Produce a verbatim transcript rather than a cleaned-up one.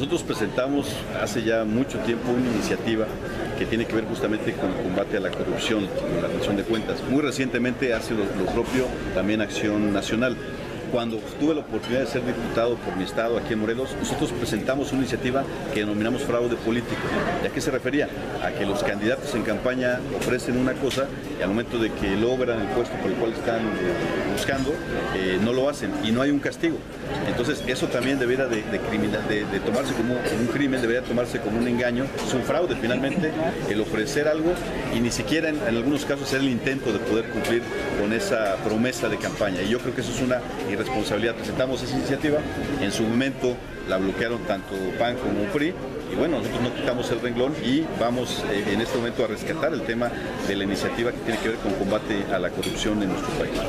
Nosotros presentamos hace ya mucho tiempo una iniciativa que tiene que ver justamente con el combate a la corrupción, con la rendición de cuentas. Muy recientemente hace lo, lo propio también Acción Nacional. Cuando tuve la oportunidad de ser diputado por mi estado aquí en Morelos, nosotros presentamos una iniciativa que denominamos fraude político. ¿Y a qué se refería? A que los candidatos en campaña ofrecen una cosa y al momento de que logran el puesto por el cual están buscando, eh, no lo hacen y no hay un castigo. Entonces eso también debería de, de, criminal, de, de tomarse como un crimen, debería tomarse como un engaño. Es un fraude finalmente el ofrecer algo y ni siquiera en, en algunos casos hacer el intento de poder cumplir con esa promesa de campaña. Y yo creo que eso es una responsabilidad. Presentamos esa iniciativa, en su momento la bloquearon tanto P A N como P R I, y bueno, nosotros no quitamos el renglón y vamos eh, en este momento a rescatar el tema de la iniciativa que tiene que ver con combate a la corrupción en nuestro país.